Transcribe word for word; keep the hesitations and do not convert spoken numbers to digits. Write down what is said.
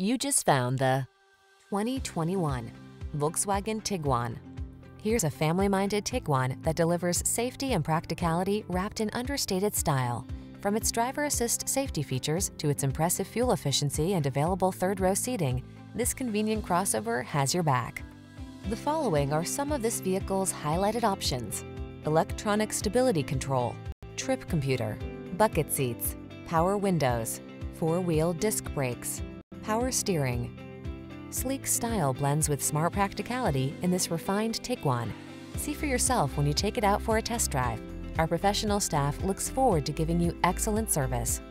You just found the twenty twenty-one Volkswagen Tiguan. Here's a family-minded Tiguan that delivers safety and practicality wrapped in understated style. From its driver assist safety features to its impressive fuel efficiency and available third-row seating, this convenient crossover has your back. The following are some of this vehicle's highlighted options: electronic stability control, trip computer, bucket seats, power windows, four-wheel disc brakes, power steering. Sleek style blends with smart practicality in this refined Tiguan. See for yourself when you take it out for a test drive. Our professional staff looks forward to giving you excellent service.